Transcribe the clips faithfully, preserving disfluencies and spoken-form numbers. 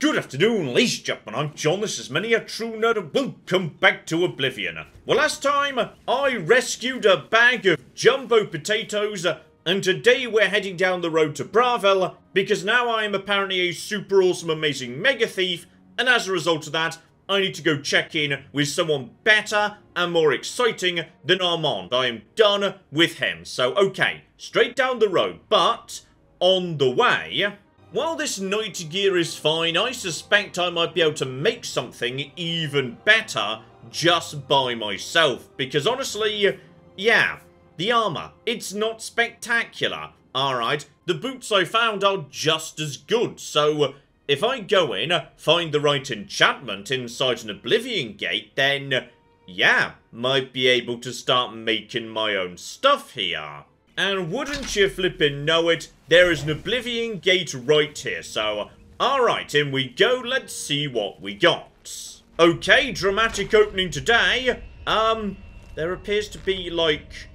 Good afternoon, ladies and gentlemen, I'm John, this is ManyATrueNerd, and welcome back to Oblivion. Well, last time, I rescued a bag of jumbo potatoes, and today we're heading down the road to Bravil, because now I'm apparently a super awesome amazing mega thief, and as a result of that, I need to go check in with someone better and more exciting than Armand. I am done with him, so okay, straight down the road, but on the way... While this night gear is fine, I suspect I might be able to make something even better just by myself. Because honestly, yeah, the armor, it's not spectacular, alright? The boots I found are just as good, so if I go in, find the right enchantment inside an Oblivion Gate, then yeah, might be able to start making my own stuff here. And wouldn't you flippin' know it, there is an Oblivion Gate right here, so... Alright, in we go, let's see what we got. Okay, dramatic opening today. Um, there appears to be, like...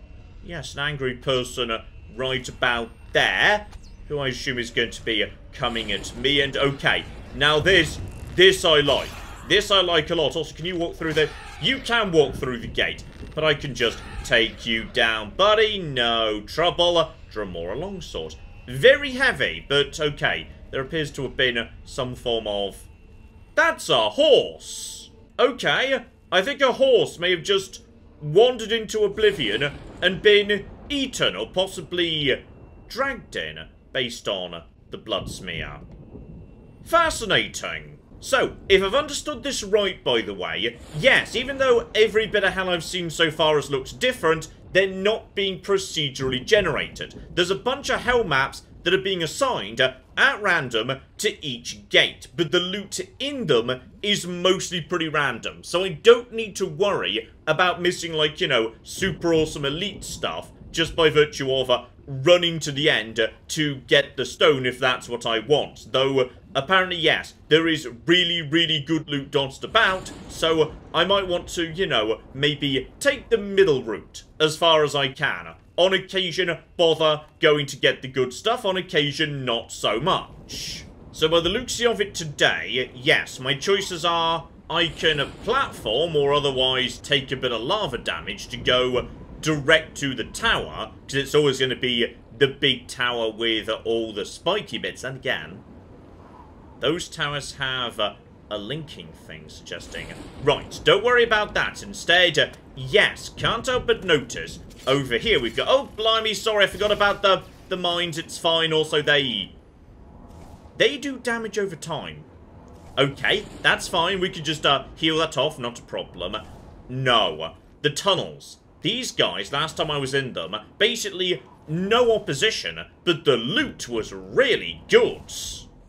Yes, an angry person right about there, who I assume is going to be coming at me, and okay. Now this, this I like. This I like a lot. Also, can you walk through the... You can walk through the gate, but I can just take you down, buddy. No trouble. Dremora longsword. Very heavy, but okay. There appears to have been some form of... That's a horse! Okay, I think a horse may have just wandered into Oblivion and been eaten or possibly dragged in based on the blood smear. Fascinating. So, if I've understood this right, by the way, yes, even though every bit of hell I've seen so far has looked different, they're not being procedurally generated. There's a bunch of hell maps that are being assigned at random to each gate, but the loot in them is mostly pretty random, so I don't need to worry about missing, like, you know, super awesome elite stuff just by virtue of uh, running to the end to get the stone if that's what I want, though... Apparently, yes, there is really, really good loot dodged about, so I might want to, you know, maybe take the middle route as far as I can. On occasion, bother going to get the good stuff. On occasion, not so much. So by the looks of it today, yes, my choices are I can platform or otherwise take a bit of lava damage to go direct to the tower, because it's always going to be the big tower with all the spiky bits, and again... Those towers have uh, a linking thing suggesting. Right, don't worry about that. Instead, uh, yes, can't help but notice. Over here we've got... Oh, blimey, sorry, I forgot about the, the mines. It's fine. Also, they... They do damage over time. Okay, that's fine. We can just uh, heal that off. Not a problem. No. The tunnels. These guys, last time I was in them, basically no opposition, but the loot was really good.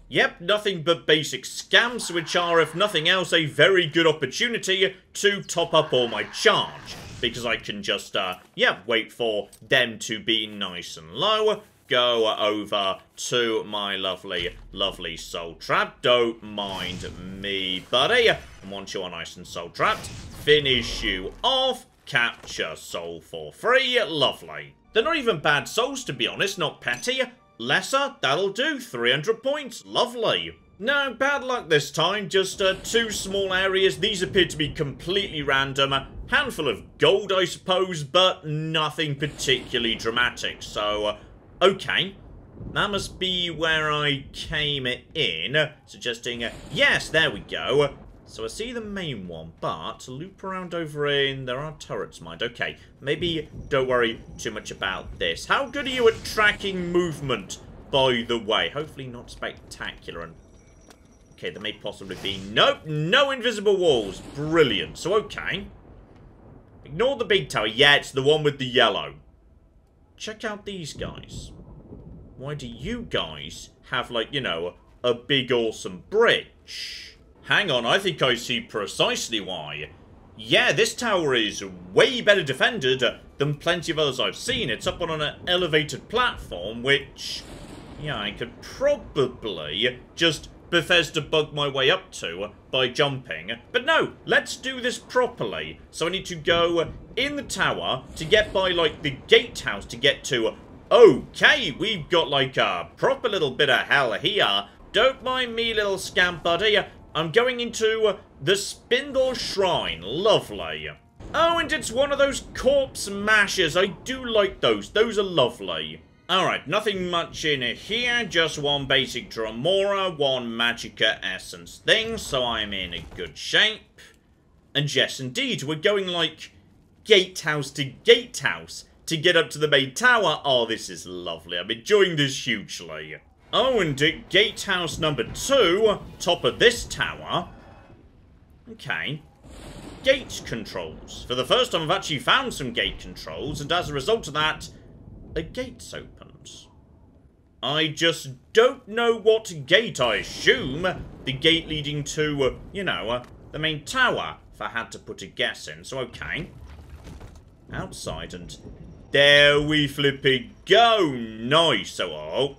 Yep, nothing but basic scams, which are, if nothing else, a very good opportunity to top up all my charge. Because I can just, uh, yeah, wait for them to be nice and low. Go over to my lovely, lovely soul trap. Don't mind me, buddy. And once you are nice and soul trapped, finish you off. Capture soul for free. Lovely. They're not even bad souls, to be honest. Not petty. Lesser, that'll do, three hundred points, lovely. No, bad luck this time, just uh, two small areas, these appear to be completely random, a handful of gold I suppose, but nothing particularly dramatic, so, uh, okay. That must be where I came in, suggesting, uh, yes, there we go. So I see the main one, but loop around over in... There are turrets, mind. Okay, maybe don't worry too much about this. How good are you at tracking movement, by the way? Hopefully not spectacular. And okay, there may possibly be... Nope, no invisible walls. Brilliant. So, okay. Ignore the big tower. Yeah, it's the one with the yellow. Check out these guys. Why do you guys have, like, you know, a big awesome bridge? Hang on, I think I see precisely why. Yeah, this tower is way better defended than plenty of others I've seen. It's up on an elevated platform, which... Yeah, I could probably just Bethesda bug my way up to by jumping. But no, let's do this properly. So I need to go in the tower to get by, like, the gatehouse to get to... Okay, we've got, like, a proper little bit of hell here. Don't mind me, little scamp buddy. I'm going into the Spindle Shrine. Lovely. Oh, and it's one of those corpse mashers. I do like those. Those are lovely. Alright, nothing much in here. Just one basic Dremora, one Magicka Essence thing. So I'm in a good shape. And yes, indeed, we're going like gatehouse to gatehouse to get up to the main tower. Oh, this is lovely. I'm enjoying this hugely. Oh, and at gatehouse number two, top of this tower. Okay. Gate controls. For the first time, I've actually found some gate controls, and as a result of that, a gate opens. I just don't know what gate. I assume the gate leading to, you know, the main tower, if I had to put a guess in. So, okay. Outside, and there we flipping go. Nice. Oh,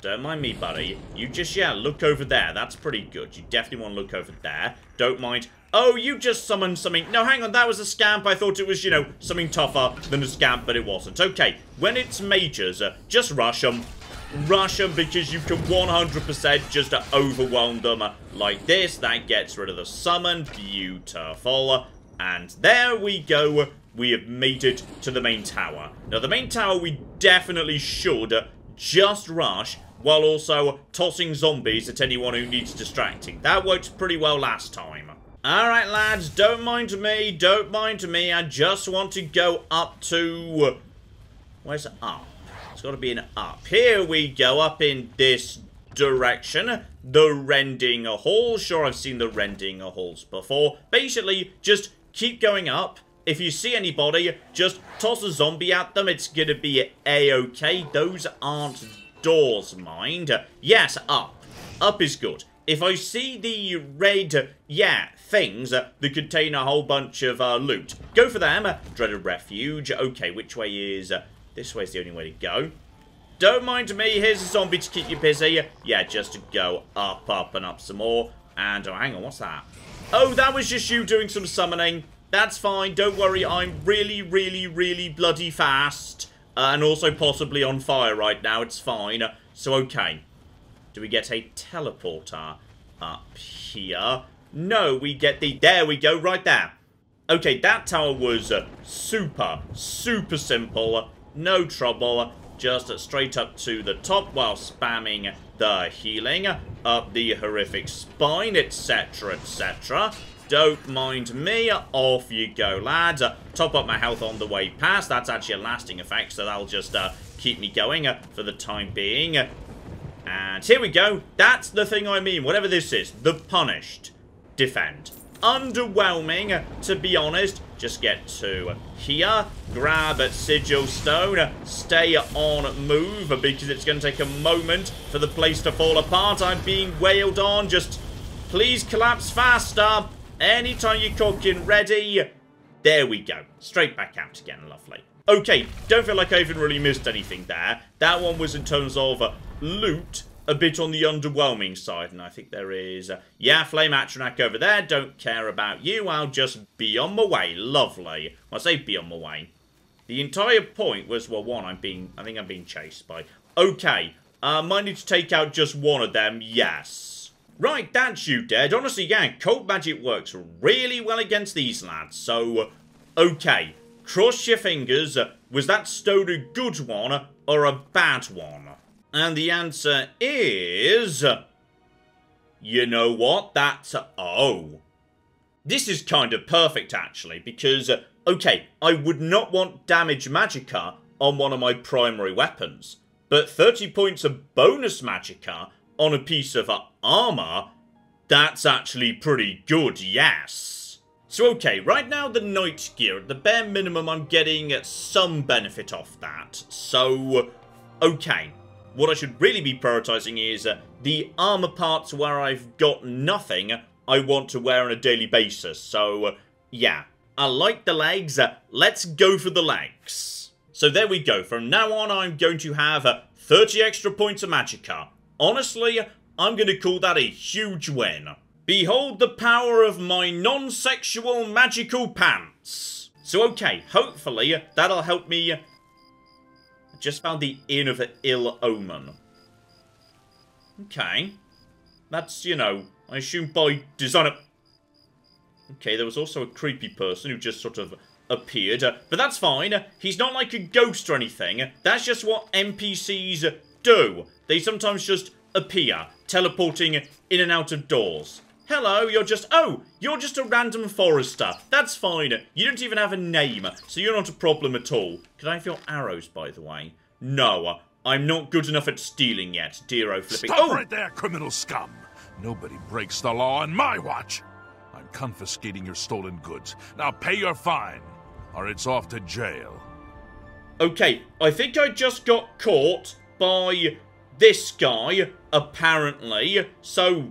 don't mind me, buddy. You just, yeah, look over there. That's pretty good. You definitely want to look over there. Don't mind. Oh, you just summoned something. No, hang on. That was a scamp. I thought it was, you know, something tougher than a scamp, but it wasn't. Okay, when it's majors, uh, just rush them. Rush them because you can one hundred percent just uh, overwhelm them uh, like this. That gets rid of the summon. Beautiful. And there we go. We have made it to the main tower. Now, the main tower, we definitely should uh, just rush while also tossing zombies at anyone who needs distracting. That worked pretty well last time. All right, lads, don't mind me. Don't mind me. I just want to go up to... Where's up? It's got to be an up. Here we go, up in this direction. The Rending Hall. Sure, I've seen the Rending Halls before. Basically, just keep going up. If you see anybody, just toss a zombie at them. It's going to be a-okay. Those aren't doors, mind. Yes, up. Up is good. If I see the red, yeah, things that contain a whole bunch of uh, loot, go for them. Dreaded Refuge. Okay, which way is... Uh, this way's the only way to go. Don't mind me. Here's a zombie to keep you busy. Yeah, just to go up, up, and up some more. And, oh, hang on, what's that? Oh, that was just you doing some summoning. That's fine. Don't worry. I'm really, really, really bloody fast. Uh, and also possibly on fire right now. It's fine. So, okay. Do we get a teleporter up here? No, we get the... There we go, right there. Okay, that tower was uh, super, super simple. No trouble. Just uh, straight up to the top while spamming the healing. Up the horrific spine, et cetera, et cetera. Don't mind me. Off you go, lads. Uh, top up my health on the way past. That's actually a lasting effect, so that'll just uh, keep me going uh, for the time being. And here we go. That's the thing I mean. Whatever this is. The Punished. Defend. Underwhelming, to be honest. Just get to here. Grab a Sigil Stone. Stay on move, because it's going to take a moment for the place to fall apart. I'm being wailed on. Just please collapse faster. Anytime you're cooking ready. There we go. Straight back out again. Lovely. Okay. Don't feel like I even really missed anything there. That one was in terms of... Uh, loot a bit on the underwhelming side, and I think there is uh, yeah, Flame Atronach over there. Don't care about you. I'll just be on my way. Lovely. When I say be on my way, the entire point was, well, one, I'm being I think I'm being chased by. Okay, uh, might need to take out just one of them. Yes, right. That's you dead. Honestly, yeah, cult magic works really well against these lads. So, okay, cross your fingers. Was that stone a good one or a bad one? And the answer is, you know what, that's, oh. This is kind of perfect, actually, because, okay, I would not want damage magicka on one of my primary weapons, but thirty points of bonus magicka on a piece of armor, that's actually pretty good, yes. So, okay, right now, the Knight gear, at the bare minimum, I'm getting some benefit off that, so, okay. What I should really be prioritizing is uh, the armor parts where I've got nothing I want to wear on a daily basis. So, uh, yeah. I like the legs. Uh, let's go for the legs. So there we go. From now on, I'm going to have uh, thirty extra points of magicka. Honestly, I'm going to call that a huge win. Behold the power of my non-sexual magical pants. So, okay. Hopefully, that'll help me... Just found the Inn of Ill Omen. Okay. That's, you know, I assume by design of... Okay, there was also a creepy person who just sort of appeared. Uh, but that's fine. He's not like a ghost or anything. That's just what N P Cs do. They sometimes just appear, teleporting in and out of doors. Hello, you're just... Oh, you're just a random forester. That's fine. You don't even have a name, so you're not a problem at all. Could I have your arrows, by the way? No, I'm not good enough at stealing yet, dear-o flipping... Stop oh. right there, criminal scum. Nobody breaks the law on my watch. I'm confiscating your stolen goods. Now pay your fine, or it's off to jail. Okay, I think I just got caught by this guy, apparently. So...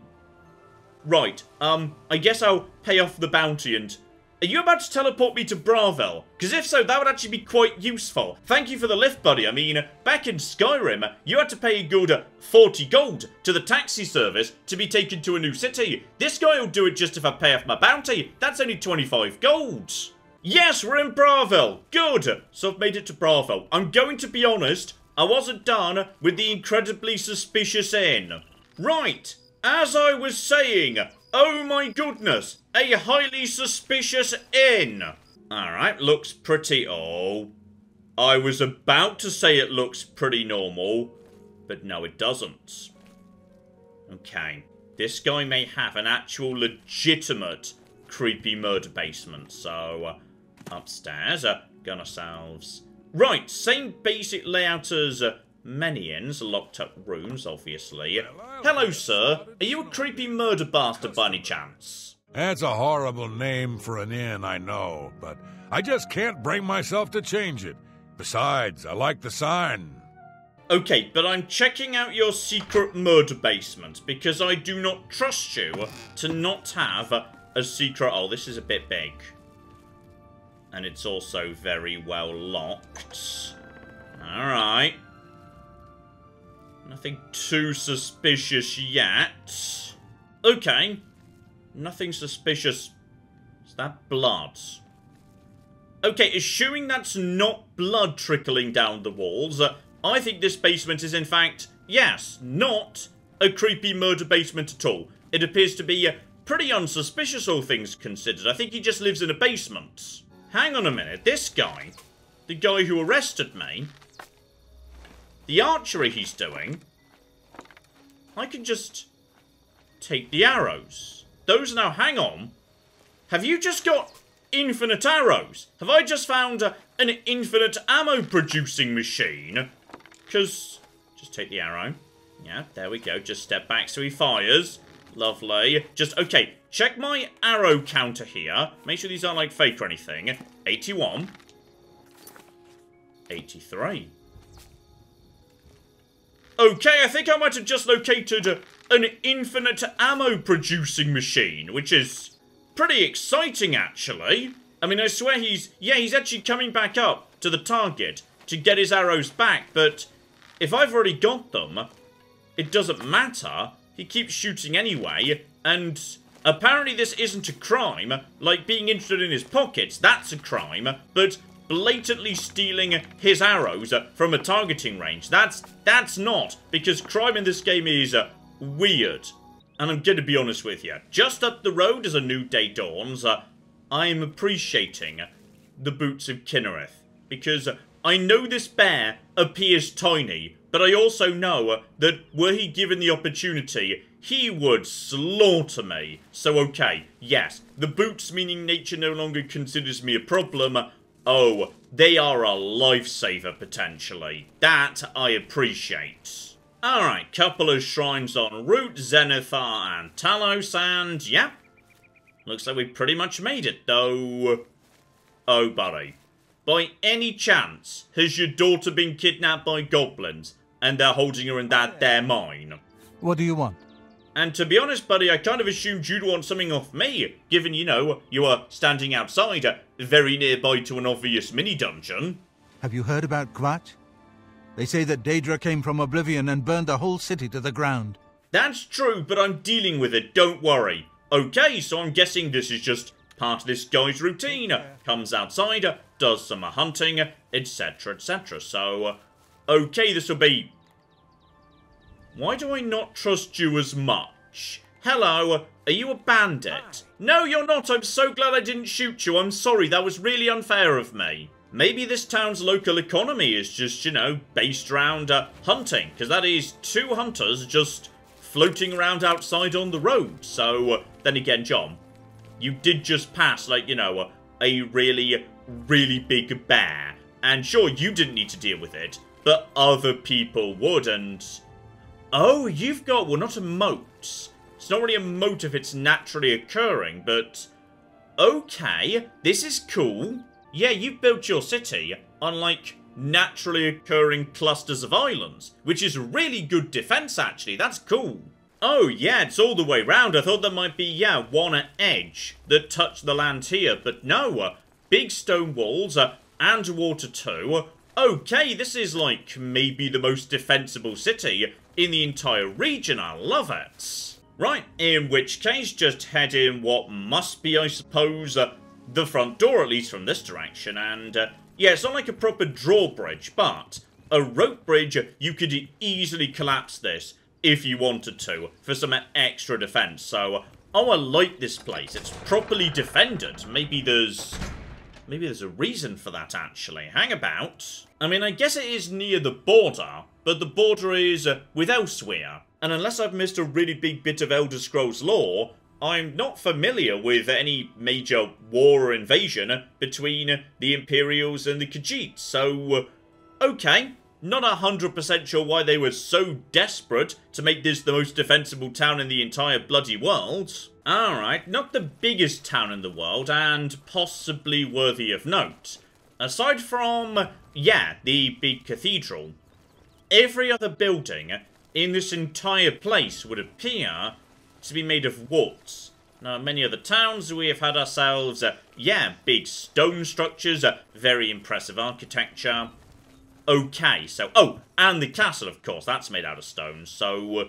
Right, um, I guess I'll pay off the bounty and... Are you about to teleport me to Bravil? Because if so, that would actually be quite useful. Thank you for the lift, buddy. I mean, back in Skyrim, you had to pay a good forty gold to the taxi service to be taken to a new city. This guy will do it just if I pay off my bounty. That's only twenty-five gold. Yes, we're in Bravil. Good. So I've made it to Bravil. I'm going to be honest, I wasn't done with the incredibly suspicious inn. Right. As I was saying, oh my goodness, a highly suspicious inn. Alright, looks pretty... Oh, I was about to say it looks pretty normal, but no it doesn't. Okay, this guy may have an actual legitimate creepy murder basement, so... Uh, upstairs, uh, gun ourselves... Right, same basic layout as... Uh, Many inns, locked up rooms, obviously. Hello, sir. Are you a creepy murder bastard by any chance? That's a horrible name for an inn, I know, but I just can't bring myself to change it. Besides, I like the sign. Okay, but I'm checking out your secret murder basement because I do not trust you to not have a secret... Oh, this is a bit big. And it's also very well locked. Alright. Nothing too suspicious yet. Okay. Nothing suspicious. Is that blood? Okay, assuming that's not blood trickling down the walls, uh, I think this basement is, in fact, yes, not a creepy murder basement at all. It appears to be uh, pretty unsuspicious, all things considered. I think he just lives in a basement. Hang on a minute. This guy, the guy who arrested me... The archery he's doing, I can just take the arrows. Those now, hang on. Have you just got infinite arrows? Have I just found a, an infinite ammo producing machine? Because, just take the arrow. Yeah, there we go. Just step back so he fires. Lovely. Just, okay, check my arrow counter here. Make sure these aren't like fake or anything. eighty-one. eighty-three. Okay, I think I might have just located an infinite ammo producing machine, which is pretty exciting, actually. I mean, I swear he's... Yeah, he's actually coming back up to the target to get his arrows back, but if I've already got them, it doesn't matter. He keeps shooting anyway, and apparently this isn't a crime. Like, being interested in his pockets, that's a crime, but... Blatantly stealing his arrows from a targeting range. That's that's not, because crime in this game is uh, weird. And I'm going to be honest with you. Just up the road as a new day dawns, uh, I'm appreciating the boots of Kynareth. Because I know this bear appears tiny, but I also know that were he given the opportunity, he would slaughter me. So okay, yes, the boots, meaning nature no longer considers me a problem. Oh, they are a lifesaver, potentially. That I appreciate. Alright, couple of shrines en route, Zenithar and Talos, and yeah. Looks like we pretty much made it, though. Oh, buddy. By any chance, has your daughter been kidnapped by goblins, and they're holding her in that there mine? What do you want? And to be honest, buddy, I kind of assumed you'd want something off me, given, you know, you are standing outside, very nearby to an obvious mini-dungeon. Have you heard about Kvatch? They say that Daedra came from Oblivion and burned the whole city to the ground. That's true, but I'm dealing with it, don't worry. Okay, so I'm guessing this is just part of this guy's routine. Comes outside, does some hunting, etc, etc, so... Okay, this will be... Why do I not trust you as much? Hello, are you a bandit? No, you're not. I'm so glad I didn't shoot you. I'm sorry, that was really unfair of me. Maybe this town's local economy is just, you know, based around uh, hunting, because that is two hunters just floating around outside on the road. So, uh, then again, John, you did just pass, like, you know, a really, really big bear. And sure, you didn't need to deal with it, but other people would, and... Oh, you've got, well, not a moat. It's not really a moat if it's naturally occurring, but... Okay, this is cool. Yeah, you've built your city on, like, naturally occurring clusters of islands, which is really good defense, actually. That's cool. Oh, yeah, it's all the way round. I thought there might be, yeah, one at edge that touched the land here, but no. Uh, big stone walls uh, and water too. Okay, this is, like, maybe the most defensible city in the entire region. I love it. Right, in which case, just head in what must be, I suppose, uh, the front door, at least from this direction, and uh, yeah, it's not like a proper drawbridge, but a rope bridge, you could easily collapse this if you wanted to for some extra defense. So, oh, I like this place. It's properly defended. Maybe there's, maybe there's a reason for that, actually. Hang about. I mean, I guess it is near the border, but the border is uh, with Elsewhere, and unless I've missed a really big bit of Elder Scrolls lore, I'm not familiar with any major war or invasion between the Imperials and the Khajiit, so... Okay, not one hundred percent sure why they were so desperate to make this the most defensible town in the entire bloody world. Alright, not the biggest town in the world, and possibly worthy of note. Aside from, yeah, the big cathedral, every other building in this entire place would appear to be made of warts. Now, in many other towns, we have had ourselves, uh, yeah, big stone structures, uh, very impressive architecture. Okay, so, oh, and the castle, of course, that's made out of stone. So, uh,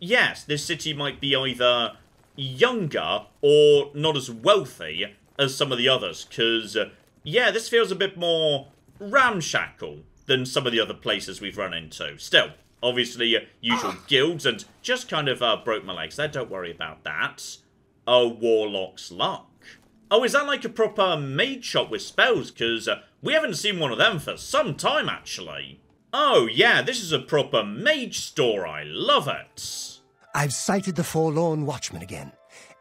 yes, this city might be either younger or not as wealthy as some of the others, because, uh, yeah, this feels a bit more ramshackle than some of the other places we've run into. Still, obviously, uh, usual guilds, and just kind of uh, broke my legs there. Don't worry about that. A warlock's luck. Oh, is that like a proper mage shop with spells? Because uh, we haven't seen one of them for some time, actually. Oh, yeah, this is a proper mage store. I love it. I've sighted the Forlorn Watchman again.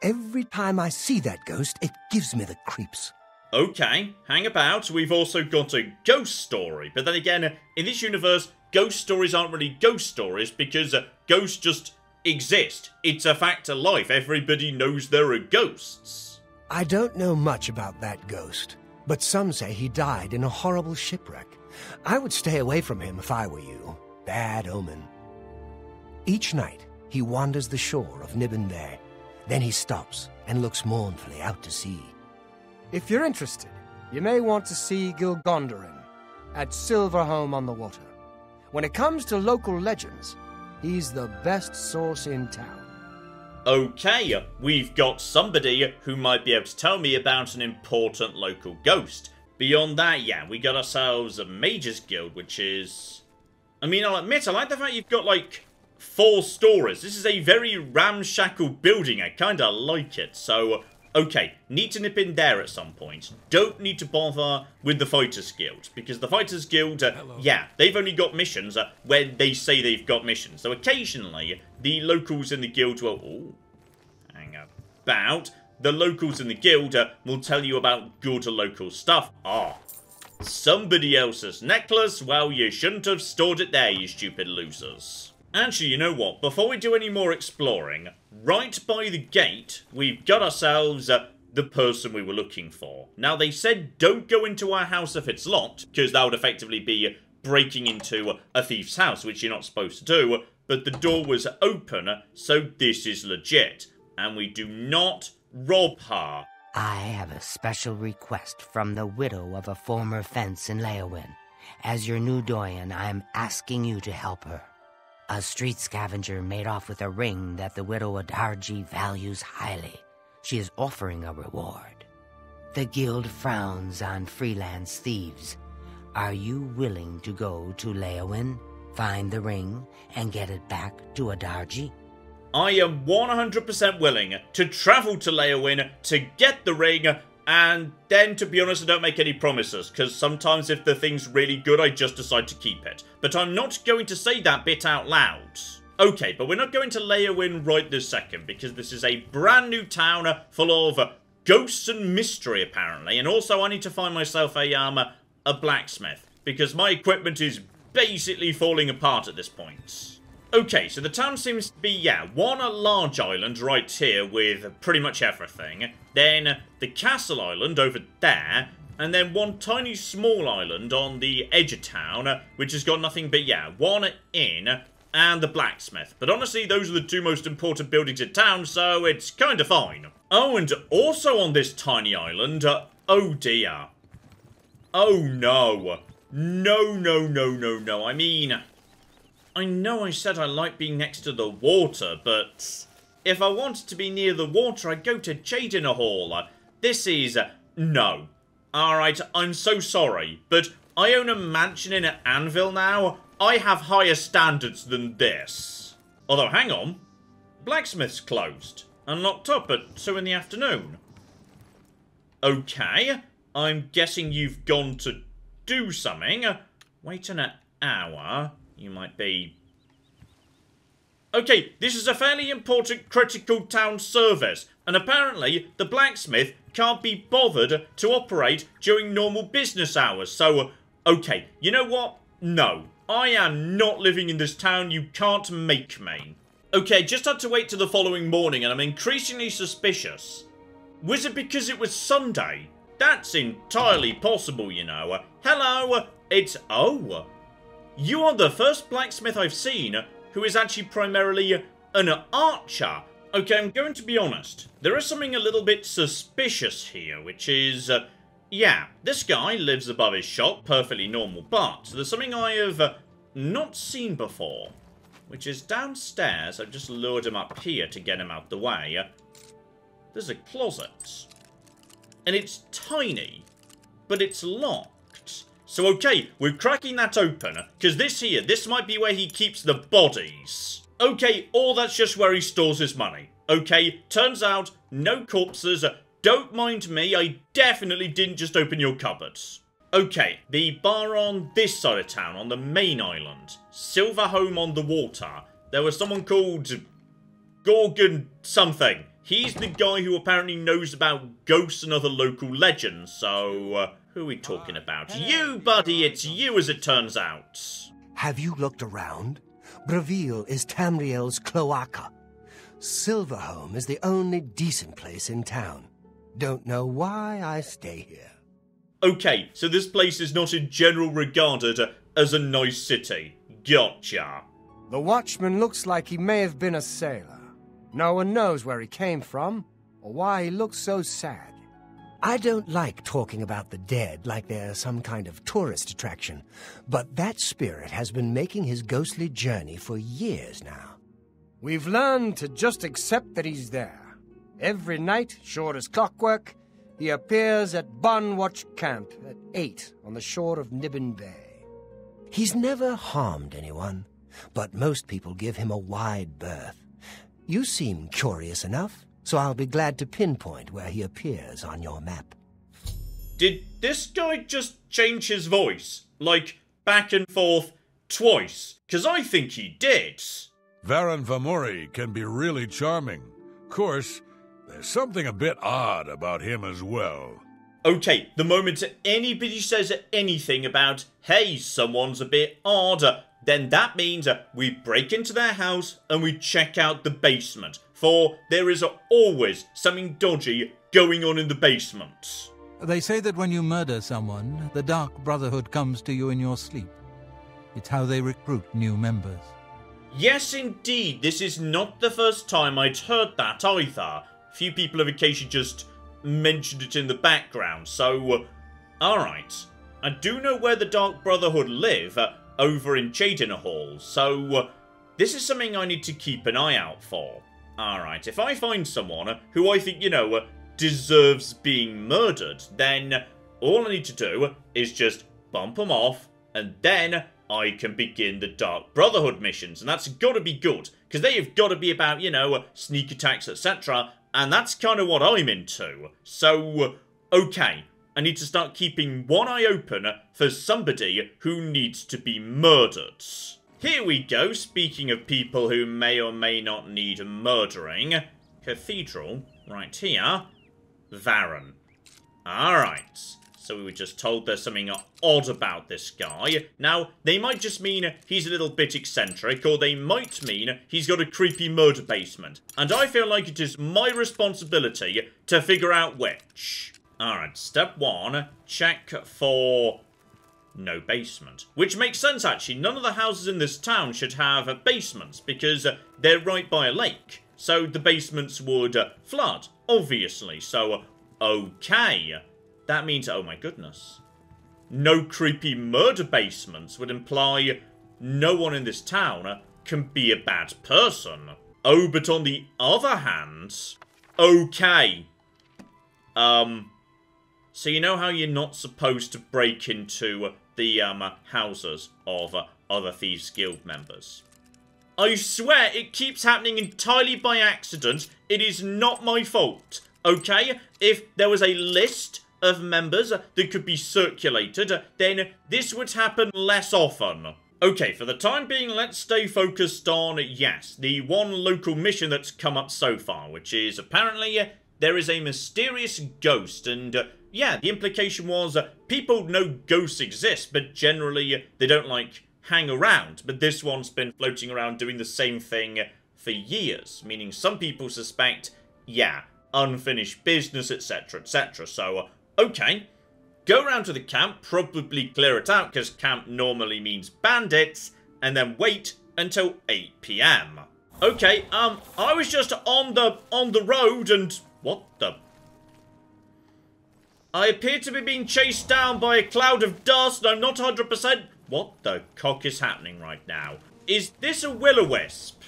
Every time I see that ghost, it gives me the creeps. Okay, hang about. We've also got a ghost story. But then again, in this universe, ghost stories aren't really ghost stories because uh, ghosts just exist. It's a fact of life. Everybody knows there are ghosts. I don't know much about that ghost, but some say he died in a horrible shipwreck. I would stay away from him if I were you. Bad omen. Each night, he wanders the shore of Niben Bay. Then he stops and looks mournfully out to sea. If you're interested, you may want to see Gilgondorin at Silverhome on the Water. When it comes to local legends, he's the best source in town. Okay, we've got somebody who might be able to tell me about an important local ghost. Beyond that, yeah, we got ourselves a Mage's Guild, which is... I mean, I'll admit, I like the fact you've got, like, four stories. This is a very ramshackle building. I kind of like it, so... Okay, need to nip in there at some point. Don't need to bother with the Fighters Guild, because the Fighters Guild, uh, yeah, they've only got missions uh, when they say they've got missions. So occasionally, the locals in the guild will... Ooh, hang about. The locals in the guild uh, will tell you about good local stuff. Ah, somebody else's necklace? Well, you shouldn't have stored it there, you stupid losers. Actually, you know what? Before we do any more exploring, right by the gate, we've got ourselves uh, the person we were looking for. Now, they said don't go into our house if it's locked, because that would effectively be breaking into a thief's house, which you're not supposed to do, but the door was open, so this is legit, and we do not rob her. I have a special request from the widow of a former fence in Leyawiin. As your new doyen, I am asking you to help her. A street scavenger made off with a ring that the widow Adarji values highly. She is offering a reward. The guild frowns on freelance thieves. Are you willing to go to Leyawiin find the ring, and get it back to Adarji? I am one hundred percent willing to travel to Leyawiin to get the ring, and then, to be honest, I don't make any promises, because sometimes if the thing's really good, I just decide to keep it. But I'm not going to say that bit out loud. Okay, but we're not going to Leyawiin right this second, because this is a brand new town full of ghosts and mystery, apparently. And also, I need to find myself a, um, a blacksmith, because my equipment is basically falling apart at this point. Okay, so the town seems to be, yeah, one a large island right here with pretty much everything, then the castle island over there, and then one tiny small island on the edge of town, which has got nothing but, yeah, one inn and the blacksmith. But honestly, those are the two most important buildings in town, so it's kind of fine. Oh, and also on this tiny island, uh, oh dear. Oh no. No, no, no, no, no, I mean... I know I said I like being next to the water, but if I wanted to be near the water, I'd go to Cheydinhal. This is... no. Alright, I'm so sorry, but I own a mansion in Anvil now. I have higher standards than this. Although, hang on. Blacksmith's closed and locked up at two in the afternoon. Okay, I'm guessing you've gone to do something. Wait an hour... you might be... Okay, this is a fairly important critical town service, and apparently the blacksmith can't be bothered to operate during normal business hours, so... okay, you know what? No, I am not living in this town, you can't make me. Okay, just had to wait till the following morning, and I'm increasingly suspicious. Was it because it was Sunday? That's entirely possible, you know. Hello, it's... oh... you are the first blacksmith I've seen who is actually primarily an archer. Okay, I'm going to be honest. There is something a little bit suspicious here, which is... Uh, yeah, this guy lives above his shop, perfectly normal, but there's something I have uh, not seen before, which is downstairs. I've just lured him up here to get him out the way. There's a closet. And it's tiny, but it's locked. So, okay, we're cracking that open, because this here, this might be where he keeps the bodies. Okay, or that's just where he stores his money. Okay, turns out, no corpses. Don't mind me, I definitely didn't just open your cupboards. Okay, the bar on this side of town, on the main island, Silverhome on the Water, there was someone called... Gorgon something. He's the guy who apparently knows about ghosts and other local legends, so... Uh, who are we talking about? You, buddy! It's you, as it turns out! Have you looked around? Bravil is Tamriel's cloaca. Silverhome is the only decent place in town. Don't know why I stay here. Okay, so this place is not in general regarded as a nice city. Gotcha. The watchman looks like he may have been a sailor. No one knows where he came from, or why he looks so sad. I don't like talking about the dead like they're some kind of tourist attraction, but that spirit has been making his ghostly journey for years now. We've learned to just accept that he's there. Every night, sure as clockwork, he appears at Bonwatch Camp at eight on the shore of Niben Bay. He's never harmed anyone, but most people give him a wide berth. You seem curious enough. So I'll be glad to pinpoint where he appears on your map. Did this guy just change his voice? Like, back and forth, twice? Because I think he did. Varon Vamori can be really charming. Of course, there's something a bit odd about him as well. Okay, the moment anybody says anything about, hey, someone's a bit odd, then that means we break into their house and we check out the basement. For there is always something dodgy going on in the basement. They say that when you murder someone, the Dark Brotherhood comes to you in your sleep. It's how they recruit new members. Yes, indeed. This is not the first time I'd heard that either. Few people have occasionally just mentioned it in the background, so... alright. I do know where the Dark Brotherhood live, uh, over in Cheydinhal, so... Uh, this is something I need to keep an eye out for. Alright, if I find someone who I think, you know, deserves being murdered, then all I need to do is just bump them off, and then I can begin the Dark Brotherhood missions. And that's got to be good, because they have got to be about, you know, sneak attacks, et cetera. And that's kind of what I'm into. So, okay. I need to start keeping one eye open for somebody who needs to be murdered. Here we go. Speaking of people who may or may not need murdering. Cathedral, right here. Varon. Alright. So we were just told there's something odd about this guy. Now, they might just mean he's a little bit eccentric, or they might mean he's got a creepy murder basement. And I feel like it is my responsibility to figure out which. Alright, step one, check for no basement. Which makes sense, actually. None of the houses in this town should have basements, because they're right by a lake. So the basements would flood, obviously. So, okay. That means, oh my goodness, no creepy murder basements would imply no one in this town can be a bad person. Oh, but on the other hand, okay. Um, so you know how you're not supposed to break into the um, houses of other Thieves Guild members? I swear it keeps happening entirely by accident. It is not my fault, okay? If there was a list of members that could be circulated, then this would happen less often. Okay, for the time being, let's stay focused on, yes, the one local mission that's come up so far, which is apparently there is a mysterious ghost, and uh, yeah, the implication was uh, people know ghosts exist, but generally they don't, like, hang around, but this one's been floating around doing the same thing for years, meaning some people suspect, yeah, unfinished business, etc, et cetera, so, uh, okay, go around to the camp, probably clear it out, because camp normally means bandits, and then wait until eight p m Okay, um, I was just on the, on the road, and what the? I appear to be being chased down by a cloud of dust, and I'm not one hundred percent. What the cock is happening right now? Is this a will-o-wisp?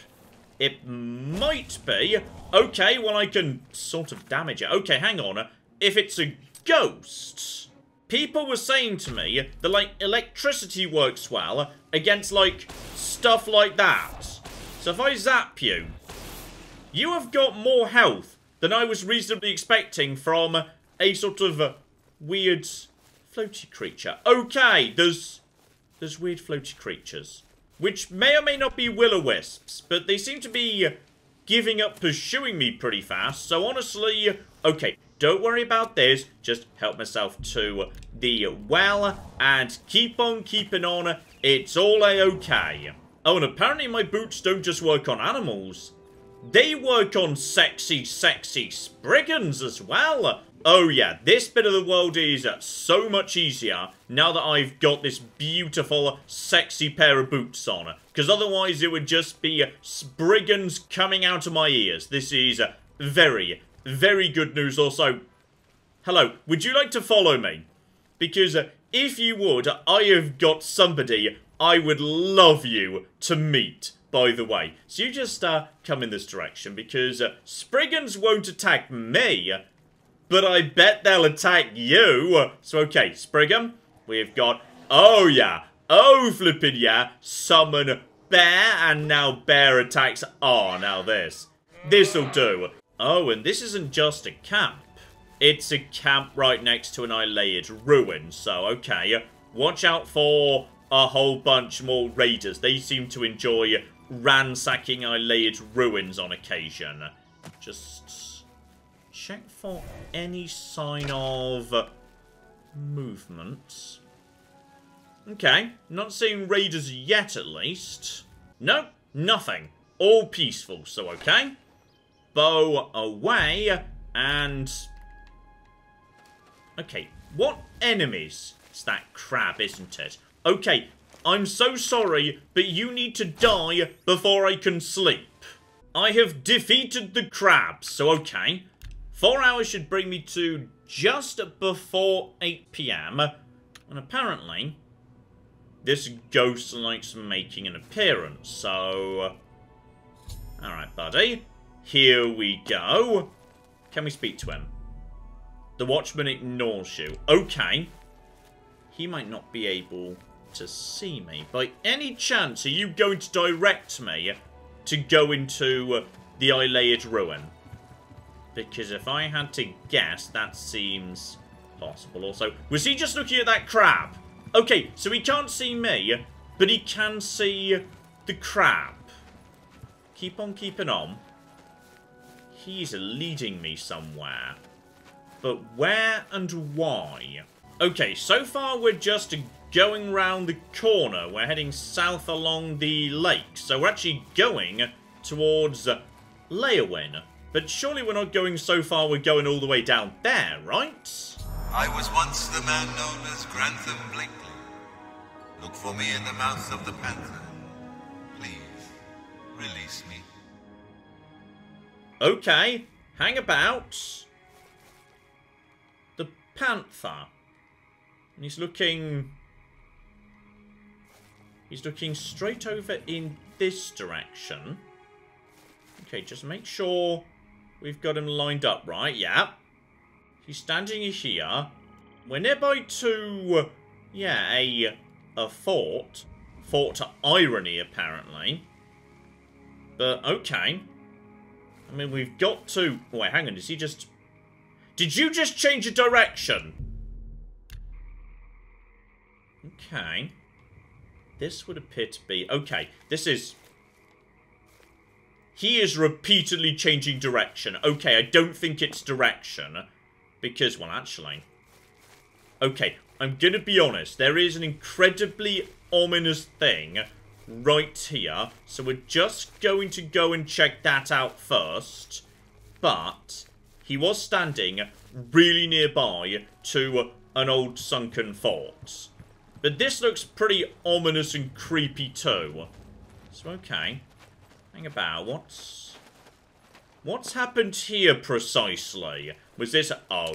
It might be. Okay, well, I can sort of damage it. Okay, hang on. If it's a ghosts. People were saying to me that, like, electricity works well against, like, stuff like that. So if I zap you, you have got more health than I was reasonably expecting from a sort of weird floaty creature. Okay, there's, there's weird floaty creatures, which may or may not be will-o-wisps, but they seem to be giving up pursuing me pretty fast. So honestly, okay, don't worry about this, just help myself to the well, and keep on keeping on, it's all a-okay. Oh, and apparently my boots don't just work on animals, they work on sexy, sexy brigands as well. Oh yeah, this bit of the world is so much easier now that I've got this beautiful, sexy pair of boots on, because otherwise it would just be brigands coming out of my ears. This is very, very good news. Also, hello, would you like to follow me? Because uh, if you would, I have got somebody I would love you to meet, by the way. So you just uh, come in this direction, because uh, Spriggans won't attack me, but I bet they'll attack you. So okay, Spriggan, we've got, oh yeah, oh flippin' yeah, summon bear, and now bear attacks. Oh, now this, this'll do. Oh, and this isn't just a camp. It's a camp right next to an Ayleid ruin, so okay. Watch out for a whole bunch more raiders. They seem to enjoy ransacking Ayleid ruins on occasion. Just check for any sign of movement. Okay, not seeing raiders yet at least. Nope, nothing. All peaceful, so okay. Bow away, and okay, what enemies? It's that crab, isn't it? Okay, I'm so sorry, but you need to die before I can sleep. I have defeated the crab, so okay. Four hours should bring me to just before eight p m, and apparently this ghost likes making an appearance, so alright, buddy. Here we go. Can we speak to him? The Watchman ignores you. Okay. He might not be able to see me. By any chance, are you going to direct me to go into the Ayleid Ruin? Because if I had to guess, that seems possible. Also, was he just looking at that crab? Okay, so he can't see me, but he can see the crab. Keep on keeping on. He's leading me somewhere. But where and why? Okay, so far we're just going round the corner. We're heading south along the lake. So we're actually going towards Leyawiin. But surely we're not going so far, we're going all the way down there, right? I was once the man known as Grantham Blinkley. Look for me in the mouth of the panther. Please, release me. Okay, hang about. The panther. And he's looking... He's looking straight over in this direction. Okay, just make sure we've got him lined up right. Yeah. He's standing here. We're nearby to... Yeah, a, a fort. Fort Irony, apparently. But, okay. I mean, we've got to... Wait, hang on. Is he just... Did you just change a direction? Okay. This would appear to be... Okay, this is... He is repeatedly changing direction. Okay, I don't think it's direction. Because, well, actually... Okay, I'm gonna be honest. There is an incredibly ominous thing right here. So we're just going to go and check that out first. But he was standing really nearby to an old sunken fort. But this looks pretty ominous and creepy too. So, okay. Hang about. What's... What's happened here precisely? Was this... Oh.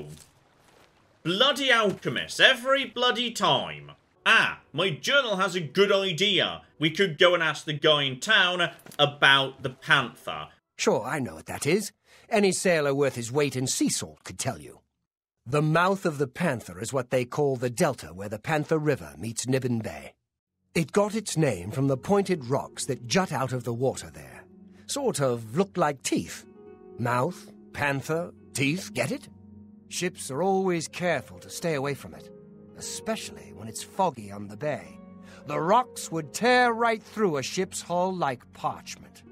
Bloody alchemists. Every bloody time. Ah, my journal has a good idea. We could go and ask the guy in town about the panther. Sure, I know what that is. Any sailor worth his weight in sea salt could tell you. The mouth of the panther is what they call the delta where the Panther River meets Niben Bay. It got its name from the pointed rocks that jut out of the water there. Sort of looked like teeth. Mouth, panther, teeth, get it? Ships are always careful to stay away from it, especially when it's foggy on the bay. The rocks would tear right through a ship's hull like parchment.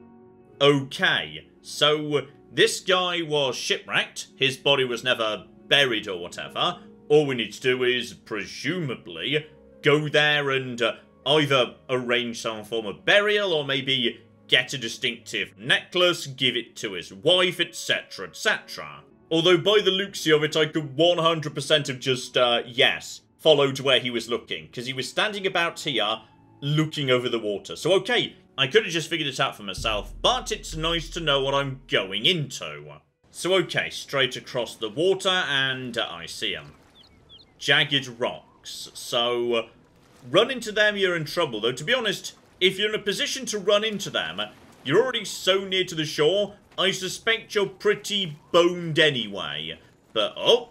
Okay, so this guy was shipwrecked. His body was never... buried or whatever. All we need to do is, presumably, go there and uh, either arrange some form of burial or maybe get a distinctive necklace, give it to his wife, et cetera, et cetera. Although, by the Luxi of it, I could one hundred percent have just, uh, yes, followed where he was looking, because he was standing about here, looking over the water. So, okay, I could have just figured it out for myself, but it's nice to know what I'm going into. So, okay, straight across the water, and uh, I see them. Jagged rocks. So, uh, run into them, you're in trouble. Though, to be honest, if you're in a position to run into them, you're already so near to the shore, I suspect you're pretty boned anyway. But, oh,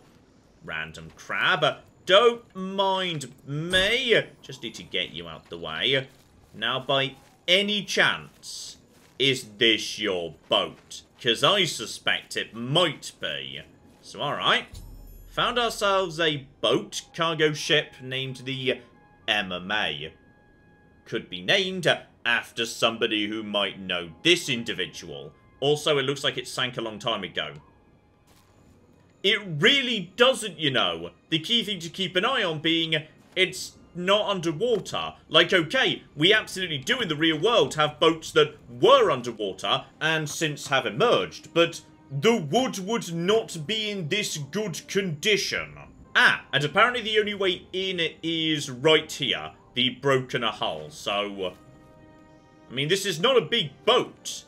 random crab. Don't mind me. Just need to get you out the way. Now, by any chance, is this your boat? Because I suspect it might be. So, alright. Found ourselves a boat cargo ship named the Emma May. Could be named after somebody who might know this individual. Also, it looks like it sank a long time ago. It really doesn't, you know. The key thing to keep an eye on being it's not underwater. Like, okay, we absolutely do in the real world have boats that were underwater and since have emerged, but the wood would not be in this good condition. Ah, and apparently the only way in is right here, the broken hull, so... I mean, this is not a big boat.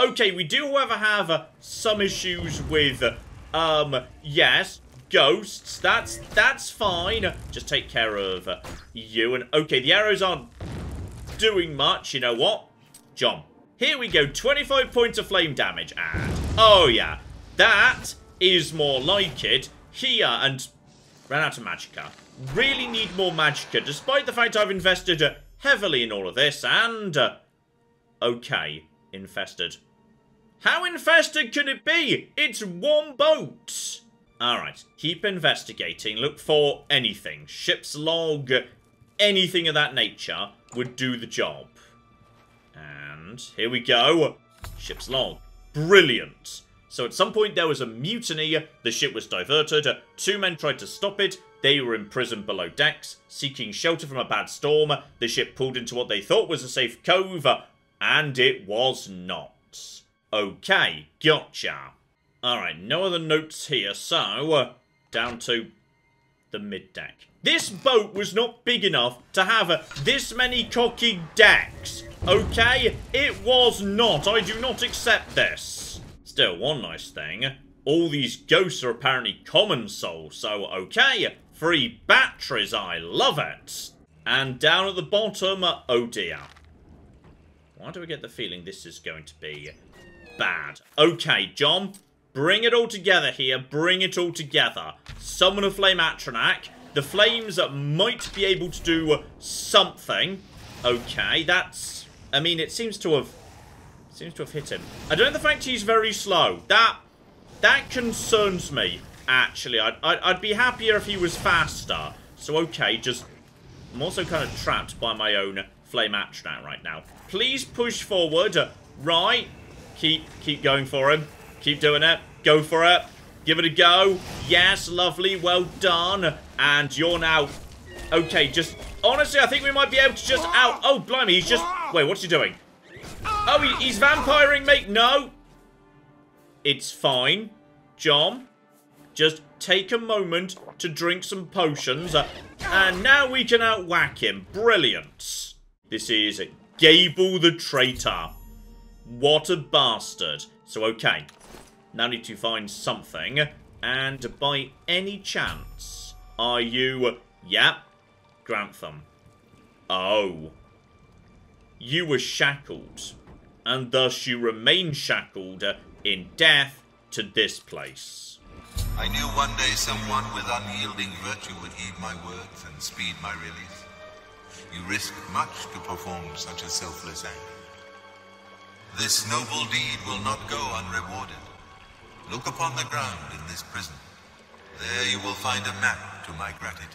Okay, we do, however, have some issues with, um, yes... ghosts. That's that's fine. Just take care of uh, you. And okay, the arrows aren't doing much. You know what? John. Here we go. twenty-five points of flame damage. And oh yeah, that is more like it. Here and ran out of magicka. really need more Magicka, despite the fact I've invested heavily in all of this, and... Uh, okay, infested. How infested could it be? It's one boat! Alright, keep investigating. Look for anything. Ship's log, anything of that nature would do the job. And here we go. Ship's log. Brilliant. So at some point there was a mutiny, the ship was diverted, two men tried to stop it, they were imprisoned below decks, seeking shelter from a bad storm, the ship pulled into what they thought was a safe cove, and it was not. Okay, gotcha. Alright, no other notes here, so uh, down to the mid-deck. This boat was not big enough to have uh, this many cocky decks, okay? It was not. I do not accept this. Still, one nice thing, all these ghosts are apparently common souls, so okay, free batteries, I love it. And down at the bottom, uh, oh dear. Why do I get the feeling this is going to be bad? Okay, John, bring it all together here. Bring it all together. Summon a Flame Atronach. The flames might be able to do something. Okay, that's... I mean, it seems to have... Seems to have hit him. I don't know the fact he's very slow. That... That concerns me, actually. I'd, I'd, I'd be happier if he was faster. So, okay, just... I'm also kind of trapped by my own Flame Atronach right now. Please push forward. Right. Keep, keep going for him. Keep doing it. Go for it. Give it a go. Yes, lovely. Well done. And you're now... Okay, just... Honestly, I think we might be able to just out... Oh, blimey, he's just... Wait, what's he doing? Oh, he, he's vampiring, mate. No. It's fine. John, just take a moment to drink some potions. And now we can out-whack him. Brilliant. This is Gable the Traitor. What a bastard. So, okay. Now need to find something. And by any chance, are you... Yep. Grantham. Oh. You were shackled. And thus you remain shackled in death to this place. I knew one day someone with unyielding virtue would heed my words and speed my release. You risk much to perform such a selfless act. This noble deed will not go unrewarded. Look upon the ground in this prison. There you will find a map to my gratitude.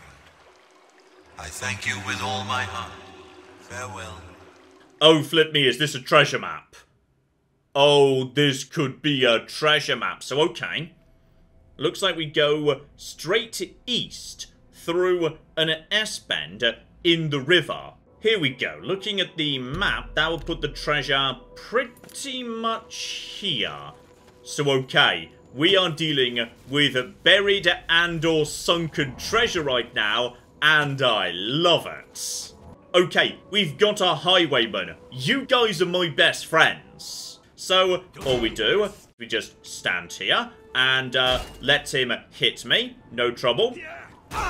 I thank you with all my heart. Farewell. Oh, flip me, is this a treasure map? Oh, this could be a treasure map. So, okay. Looks like we go straight to east through an S-bend in the river. Here we go. Looking at the map, that will put the treasure pretty much here. So, okay, we are dealing with buried and or sunken treasure right now, and I love it. Okay, we've got our highwayman. You guys are my best friends. So, all we do, we just stand here and uh, let him hit me. No trouble.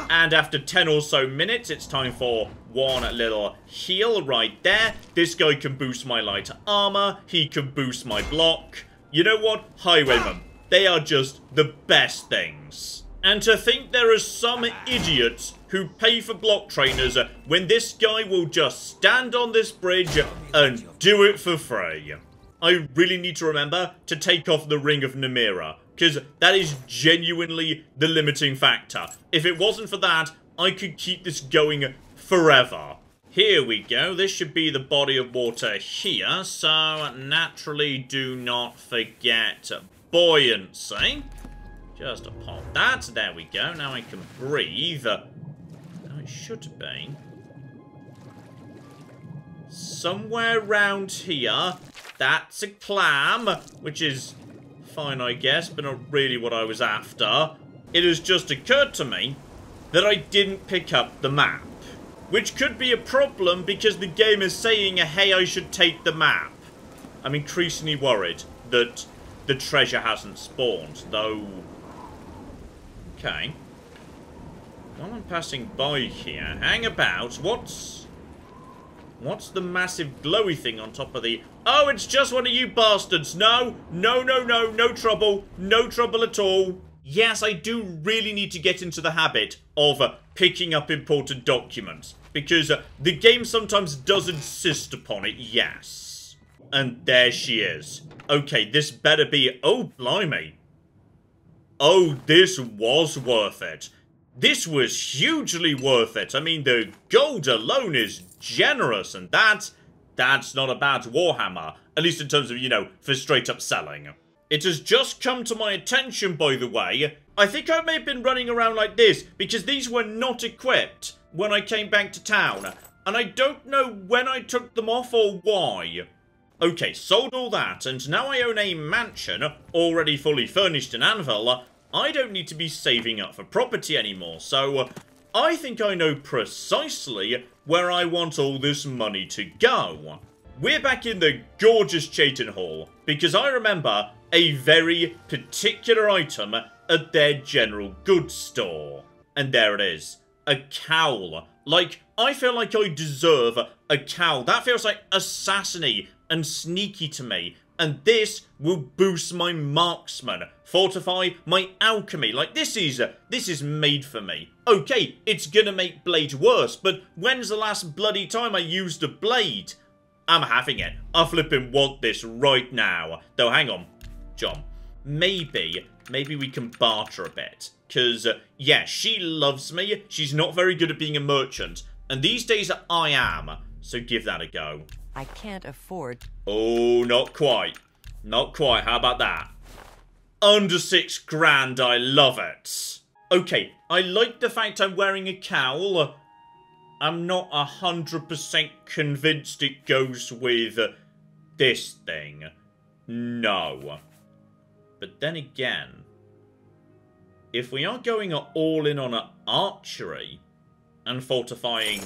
And after ten or so minutes, it's time for one little heal right there. This guy can boost my light armor. He can boost my block. You know what? Highwaymen. They are just the best things. And to think there are some idiots who pay for block trainers when this guy will just stand on this bridge and do it for free. I really need to remember to take off the Ring of Namira, because that is genuinely the limiting factor. If it wasn't for that, I could keep this going forever. Here we go. This should be the body of water here. So, naturally, do not forget buoyancy. Just pop that. There we go. Now I can breathe. Now it should be somewhere around here. That's a clam, which is fine, I guess, but not really what I was after. It has just occurred to me that I didn't pick up the map. Which could be a problem because the game is saying, hey, I should take the map. I'm increasingly worried that the treasure hasn't spawned, though. Okay. While I'm passing by here, hang about. What's... What's the massive glowy thing on top of the... Oh, it's just one of you bastards. No, no, no, no, no trouble. No trouble at all. yes, I do really need to get into the habit of uh, picking up important documents, because uh, the game sometimes does insist upon it, yes. And there she is. Okay, this better be... Oh, blimey. Oh, this was worth it. This was hugely worth it. I mean, the gold alone is generous, and that, that's not a bad Warhammer. At least in terms of, you know, for straight-up selling. It has just come to my attention, by the way. I think I may have been running around like this, because these were not equipped when I came back to town. And I don't know when I took them off or why. Okay, sold all that, and now I own a mansion, already fully furnished in Anvil. I don't need to be saving up for property anymore, so I think I know precisely where I want all this money to go. We're back in the gorgeous Cheydinhal, because I remember a very particular item at their general goods store. And there it is. A cowl. Like, I feel like I deserve a cowl. That feels like assassiny and sneaky to me. And this will boost my marksman, fortify my alchemy. Like, this is, this is made for me. Okay, it's gonna make blade worse, but when's the last bloody time I used a blade? I'm having it. I flipping want this right now. Though, hang on, John. Maybe, maybe we can barter a bit. Because, uh, yeah, she loves me. She's not very good at being a merchant. And these days, I am. So give that a go. I can't afford... Oh, not quite. Not quite. How about that? Under six grand. I love it. Okay, I like the fact I'm wearing a cowl. I'm not a hundred percent convinced it goes with this thing. No. But then again, if we are going all in on archery and fortifying...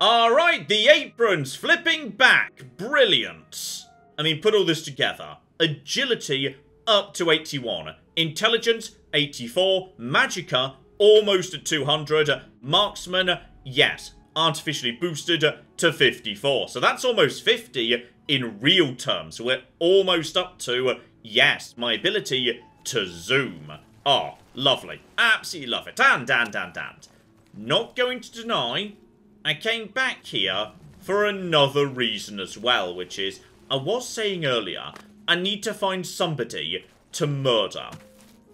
Alright, the apron's flipping back. Brilliant. I mean, put all this together. Agility up to eighty-one. Intelligence, eighty-four. Magicka, almost at two hundred. Marksman, yes, artificially boosted to fifty-four. So that's almost fifty in real terms. We're almost up to, yes, my ability to zoom. Oh, lovely. Absolutely love it. And, and, and, and. Not going to deny... I came back here for another reason as well, which is, I was saying earlier, I need to find somebody to murder.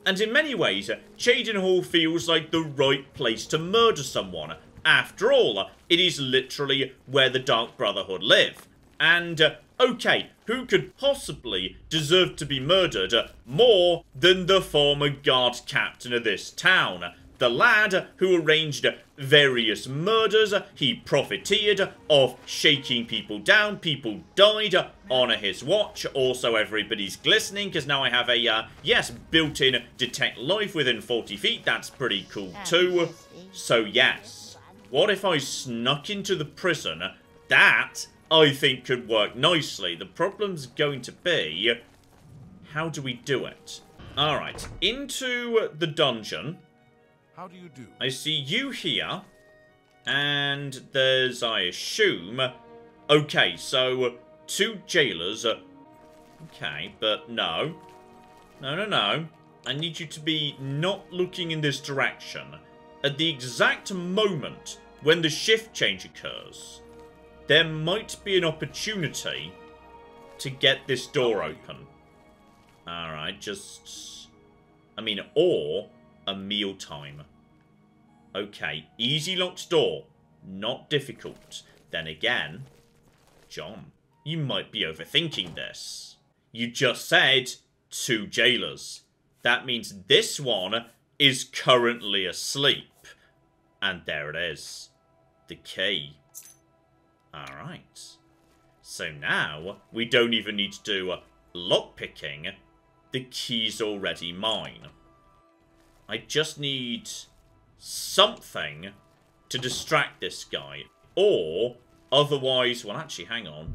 And in many ways, Cheydinhal feels like the right place to murder someone. After all, it is literally where the Dark Brotherhood live. And, uh, okay, who could possibly deserve to be murdered more than the former guard captain of this town? The lad who arranged various murders, he profiteered of shaking people down, people died on his watch, also everybody's glistening, because now I have a, uh, yes, built-in detect life within forty feet, that's pretty cool too. So yes, what if I snuck into the prison? That, I think, could work nicely. The problem's going to be, how do we do it? Alright, into the dungeon. How do you do? I see you here, and there's, I assume, okay, so two jailers, okay, but no, no, no, no, I need you to be not looking in this direction. At the exact moment when the shift change occurs, there might be an opportunity to get this door open. Alright, just, I mean, or... a meal time. Okay, easy locked door. Not difficult. Then again, John, you might be overthinking this. You just said two jailers. That means this one is currently asleep. And there it is. The key. Alright. So now, we don't even need to do lockpicking. The key's already mine. I just need something to distract this guy, or otherwise, well actually hang on,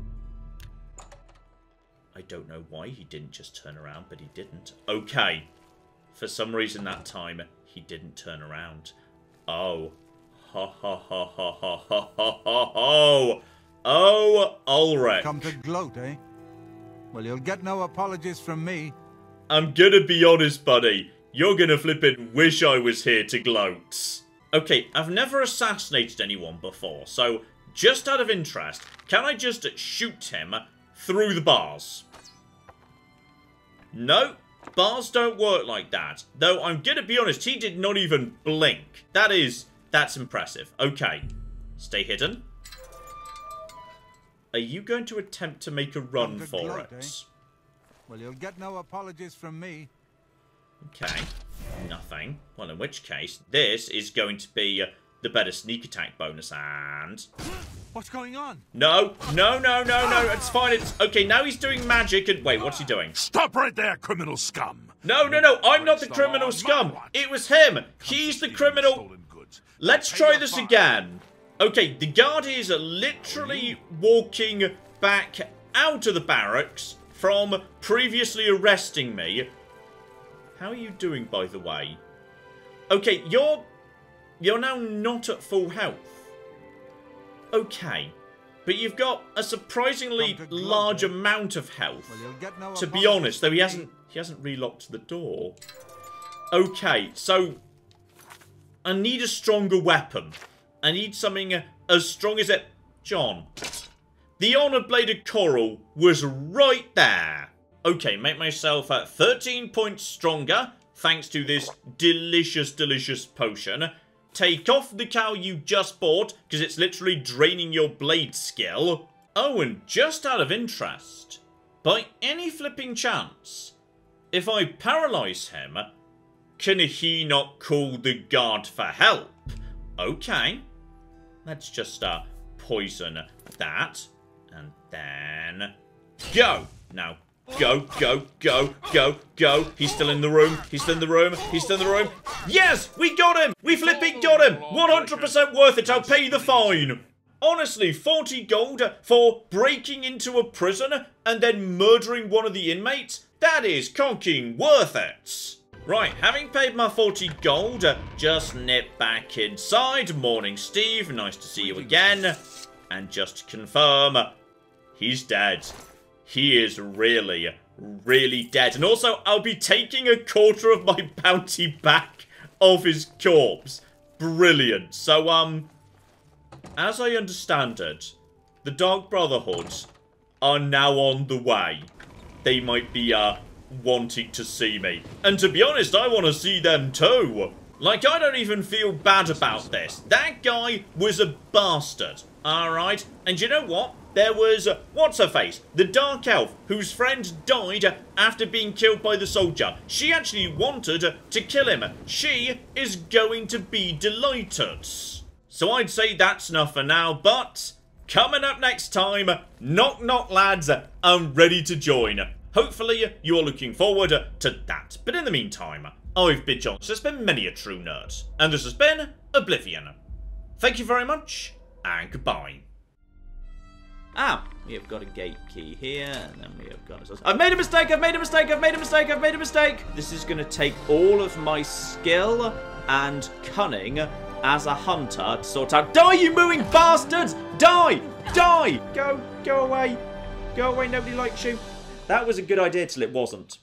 I don't know why he didn't just turn around, but he didn't. Okay, for some reason that time he didn't turn around. Oh, ha ha ha ha ha ha ha ha ha, oh Ulrich. Come to gloat, eh? Well, you'll get no apologies from me. I'm gonna be honest, buddy. You're gonna flippin' wish I was here to gloat. Okay, I've never assassinated anyone before, so just out of interest, can I just shoot him through the bars? No, bars don't work like that. Though I'm gonna be honest, he did not even blink. That is, that's impressive. Okay, stay hidden. Are you going to attempt to make a run for glad, it? Eh? Well, you'll get no apologies from me. Okay, nothing. Well, in which case, this is going to be the better sneak attack bonus, and... What's going on? No, no, no, no, no, it's fine, it's... Okay, now he's doing magic and... Wait, what's he doing? Stop right there, criminal scum! No, no, no, I'm not the criminal scum! It was him! He's the criminal... Let's try this again. Okay, the guard is literally walking back out of the barracks from previously arresting me. How are you doing, by the way? Okay, you're... You're now not at full health. Okay. But you've got a surprisingly large amount of health. To be honest, though he hasn't... He hasn't relocked the door. Okay, so... I need a stronger weapon. I need something as strong as it... John. The Honor Blade of Coral was right there. Okay, make myself at thirteen points stronger, thanks to this delicious, delicious potion. Take off the cowl you just bought, because it's literally draining your blade skill. Oh, and just out of interest, by any flipping chance, if I paralyze him, can he not call the guard for help? Okay, let's just uh, poison that, and then go. Now. Go, go, go, go, go. He's still in the room. He's still in the room. He's still in the room. Yes, we got him. We flipping got him. one hundred percent worth it. I'll pay the fine. Honestly, forty gold for breaking into a prison and then murdering one of the inmates? That is conking worth it. Right, having paid my forty gold, just nip back inside. Morning, Steve. Nice to see you again. And just to confirm, he's dead. He is really, really dead. And also, I'll be taking a quarter of my bounty back of his corpse. Brilliant. So, um, as I understand it, the Dark Brotherhood are now on the way. They might be, uh, wanting to see me. And to be honest, I want to see them too. Like, I don't even feel bad about this. That guy was a bastard. All right. And you know what? There was, uh, what's-her-face, the dark elf, whose friend died after being killed by the soldier. She actually wanted to kill him. She is going to be delighted. So I'd say that's enough for now, but coming up next time, knock knock lads, I'm ready to join. Hopefully you're looking forward to that. But in the meantime, I've been John, this has been ManyATrueNerd, and this has been Oblivion. Thank you very much, and goodbye. Ah, we have got a gate key here, and then we have got a... I've made a mistake, I've made a mistake, I've made a mistake, I've made a mistake! This is going to take all of my skill and cunning as a hunter to sort out... Die, you mooing bastards! Die! Die! Go, go away. Go away, nobody likes you. That was a good idea till it wasn't.